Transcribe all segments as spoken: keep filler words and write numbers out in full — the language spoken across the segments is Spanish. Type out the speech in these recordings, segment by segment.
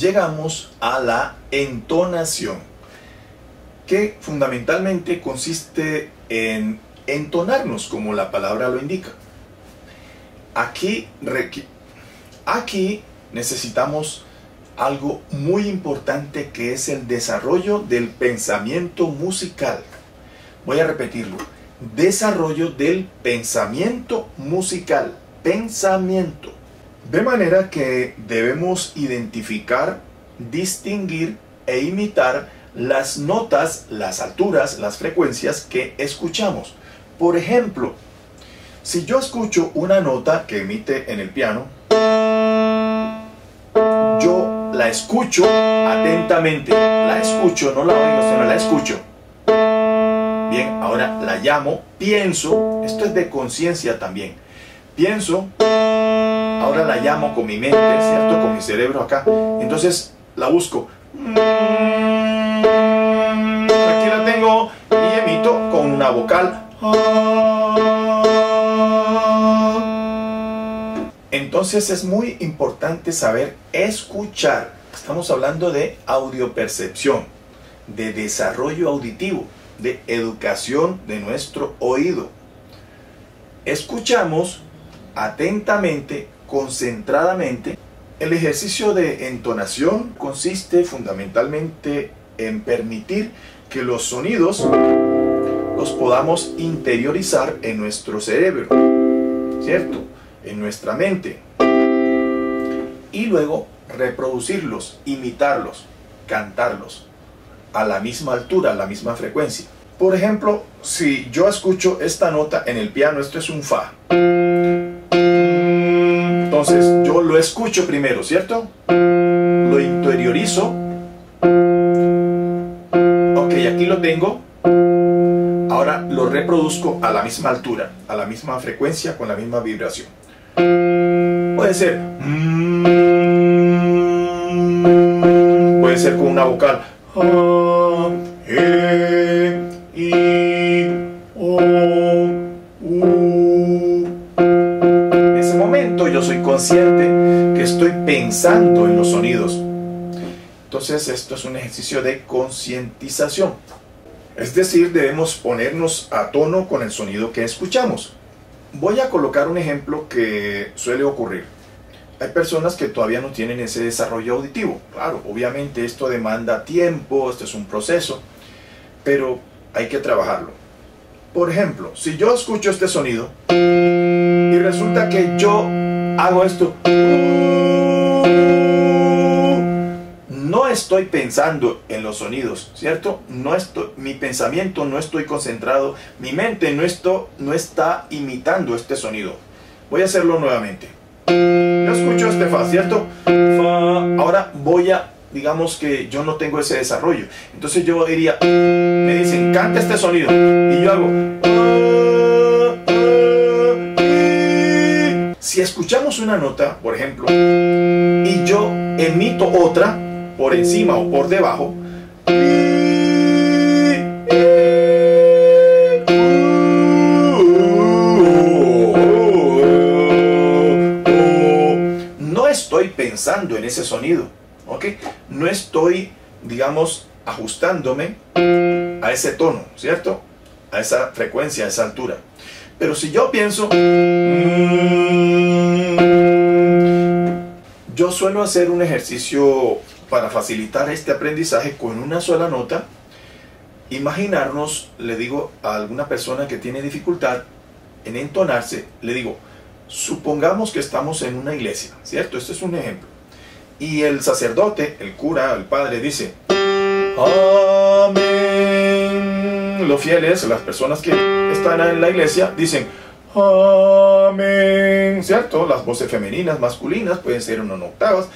llegamos a la entonación, que fundamentalmente consiste en entonarnos, como la palabra lo indica. Aquí, aquí necesitamos algo muy importante, que es el desarrollo del pensamiento musical. Voy a repetirlo. Desarrollo del pensamiento musical. Pensamiento. De manera que debemos identificar, distinguir e imitar las notas, las alturas, las frecuencias que escuchamos. Por ejemplo, si yo escucho una nota que emite en el piano, yo la escucho atentamente, la escucho, no la oigo, sino la escucho. Bien, ahora la llamo, pienso, esto es de conciencia también, pienso, ahora la llamo con mi mente, ¿cierto? Con mi cerebro acá, entonces la busco. Aquí la tengo y emito con una vocal. Entonces es muy importante saber escuchar. Estamos hablando de audiopercepción, de desarrollo auditivo, de educación de nuestro oído. Escuchamos atentamente, concentradamente. El ejercicio de entonación consiste fundamentalmente en permitir que los sonidos los podamos interiorizar en nuestro cerebro, ¿cierto? En nuestra mente, y luego reproducirlos, imitarlos, cantarlos a la misma altura, a la misma frecuencia. Por ejemplo, si yo escucho esta nota en el piano, esto es un fa, entonces yo lo escucho primero, ¿cierto? Lo interiorizo, ok, aquí lo tengo. Ahora lo reproduzco a la misma altura, a la misma frecuencia, con la misma vibración. Puede ser, puede ser con una vocal, e, i, o, u. En ese momento yo soy consciente que estoy pensando en los sonidos. Entonces esto es un ejercicio de concientización. Es decir, debemos ponernos a tono con el sonido que escuchamos. Voy a colocar un ejemplo que suele ocurrir. Hay personas que todavía no tienen ese desarrollo auditivo. Claro, obviamente esto demanda tiempo, esto es un proceso, pero hay que trabajarlo. Por ejemplo, si yo escucho este sonido y resulta que yo hago esto, no estoy pensando en los sonidos, ¿cierto? No estoy, mi pensamiento no estoy concentrado, mi mente no, estoy, no está imitando este sonido. Voy a hacerlo nuevamente. Yo escucho este fa, ¿cierto? Fa. Ahora voy a, digamos que yo no tengo ese desarrollo. Entonces yo diría, me dicen, canta este sonido. Y yo hago. Si escuchamos una nota, por ejemplo, y yo emito otra, por encima o por debajo, no estoy pensando en ese sonido, ¿ok? No estoy, digamos, ajustándome a ese tono, ¿cierto? A esa frecuencia, a esa altura. Pero si yo pienso, yo suelo hacer un ejercicio para facilitar este aprendizaje con una sola nota. Imaginarnos, le digo a alguna persona que tiene dificultad en entonarse, le digo, supongamos que estamos en una iglesia, ¿cierto? Este es un ejemplo. Y el sacerdote, el cura, el padre dice, amén. Los fieles, las personas que están en la iglesia dicen, amén, ¿cierto? Las voces femeninas, masculinas, pueden ser en octavas,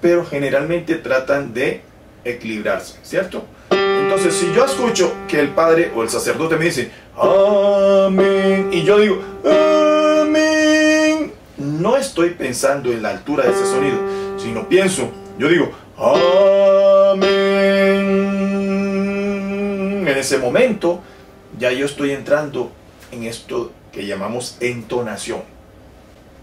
pero generalmente tratan de equilibrarse, ¿cierto? Entonces, si yo escucho que el padre o el sacerdote me dice amén, y yo digo amén, no estoy pensando en la altura de ese sonido, sino pienso, yo digo amén. En ese momento, ya yo estoy entrando en esto que llamamos entonación.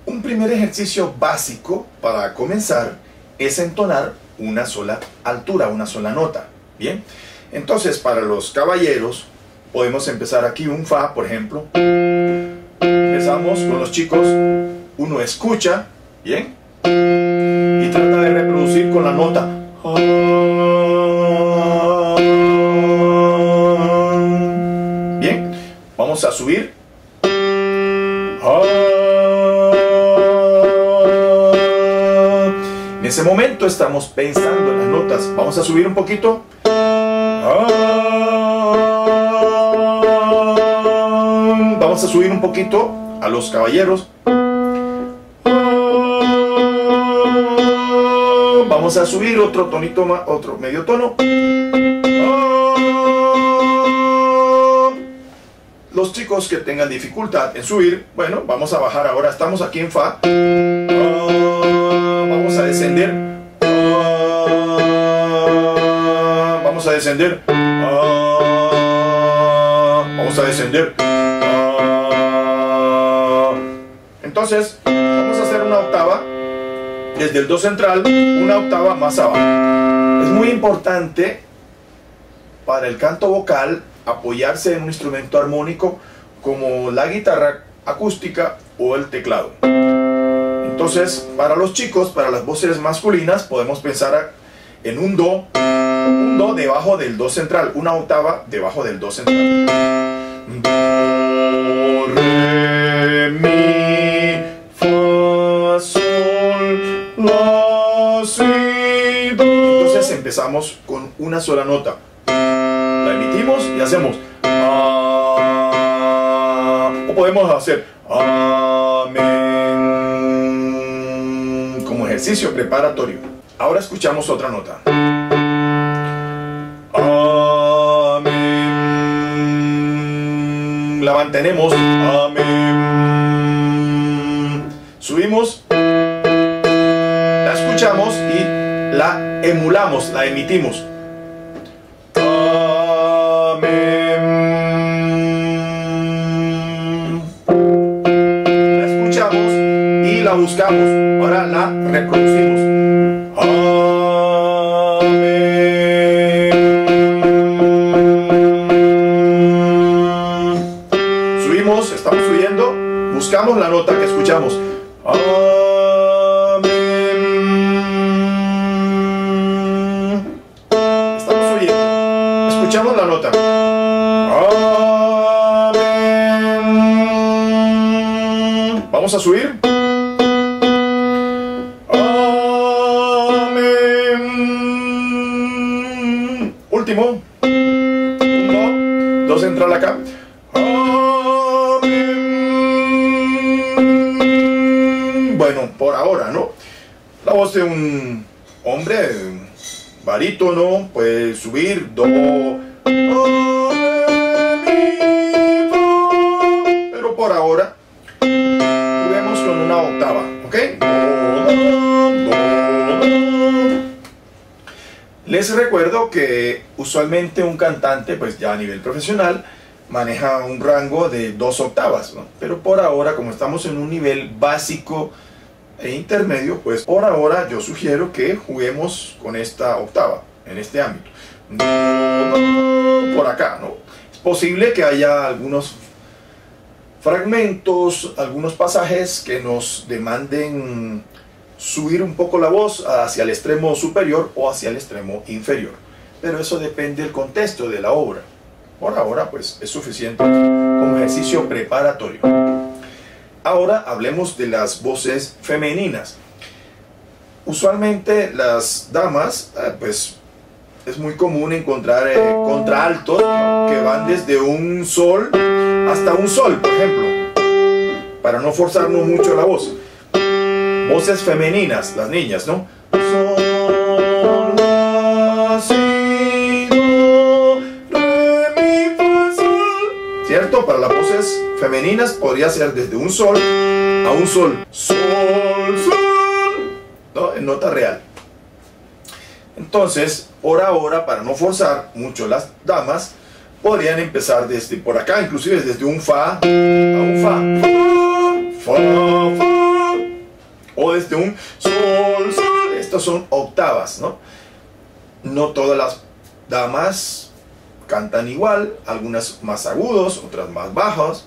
Un primer ejercicio básico para comenzar es entonar una sola altura, una sola nota. Bien, entonces para los caballeros podemos empezar aquí un fa, por ejemplo. Empezamos con los chicos, uno escucha, bien, y trata de reproducir con la nota. Bien, vamos a subir. En ese momento estamos pensando en las notas. Vamos a subir un poquito. Vamos a subir un poquito a los caballeros. Vamos a subir otro tonito más, otro medio tono. Los chicos que tengan dificultad en subir, bueno, vamos a bajar ahora. Estamos aquí en fa. Vamos a descender. Vamos a descender. Vamos a descender. Entonces, vamos a hacer una octava desde el do central, una octava más abajo. Es muy importante para el canto vocal apoyarse en un instrumento armónico como la guitarra acústica o el teclado. Entonces, para los chicos, para las voces masculinas, podemos pensar en un do, un do debajo del do central, una octava debajo del do central. Do, re, mi, fa, sol, la, si, do. Entonces empezamos con una sola nota. La emitimos y hacemos ah, o podemos hacer amén como ejercicio preparatorio. Ahora escuchamos otra nota. Amén. La mantenemos. Amén. Subimos. La escuchamos y la emulamos, la emitimos. Buscamos, ahora la reproducimos. Amén. Subimos, estamos subiendo, buscamos la nota que escuchamos. Amén. Estamos subiendo, escuchamos la nota. Amén. Vamos a subir. Último, uno, dos central acá. Bueno, por ahora, ¿no? La voz de un hombre barítono puede subir do, pero por ahora juguemos con una octava, ¿ok? Les recuerdo que usualmente un cantante, pues ya a nivel profesional, maneja un rango de dos octavas, ¿no? Pero por ahora, como estamos en un nivel básico e intermedio, pues por ahora yo sugiero que juguemos con esta octava, en este ámbito. Por acá, ¿no? Es posible que haya algunos fragmentos, algunos pasajes que nos demanden subir un poco la voz hacia el extremo superior o hacia el extremo inferior, pero eso depende del contexto de la obra. Por ahora, pues es suficiente como ejercicio preparatorio. Ahora hablemos de las voces femeninas. Usualmente las damas, pues es muy común encontrar eh, contraaltos que van desde un sol hasta un sol, por ejemplo, para no forzarnos mucho la voz. Voces femeninas, las niñas, ¿no? Sol, la, si, do, re, mi, fa, sol. ¿Cierto? Para las voces femeninas podría ser desde un sol a un sol. Sol, sol, ¿no? En nota real. Entonces, por ahora, para no forzar mucho las damas, podrían empezar desde por acá, inclusive desde un fa a un fa. Fa, fa. O desde un sol, sol, Estos son octavas, ¿no? No todas las damas cantan igual, algunas más agudos, otras más bajos,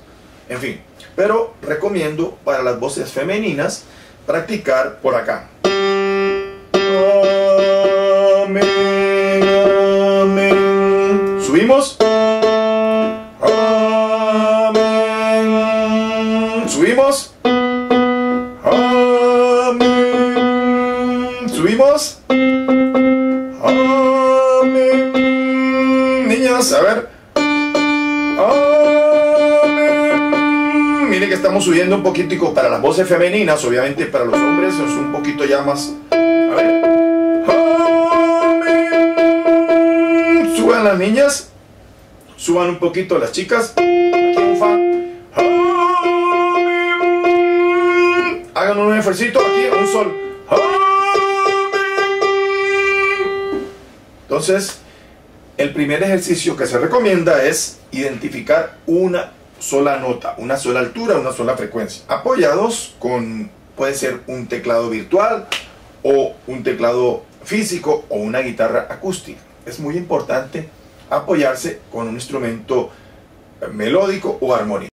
en fin. Pero recomiendo para las voces femeninas practicar por acá. Subimos. Subimos. Subimos. Niñas, a ver. Miren que estamos subiendo un poquitico para las voces femeninas, obviamente para los hombres es un poquito ya más. A ver. Suban las niñas. Suban un poquito las chicas. Aquí un fa. Hagan un ejercicio aquí a un sol. Entonces, el primer ejercicio que se recomienda es identificar una sola nota, una sola altura, una sola frecuencia, apoyados con, puede ser un teclado virtual o un teclado físico o una guitarra acústica. Es muy importante apoyarse con un instrumento melódico o armónico.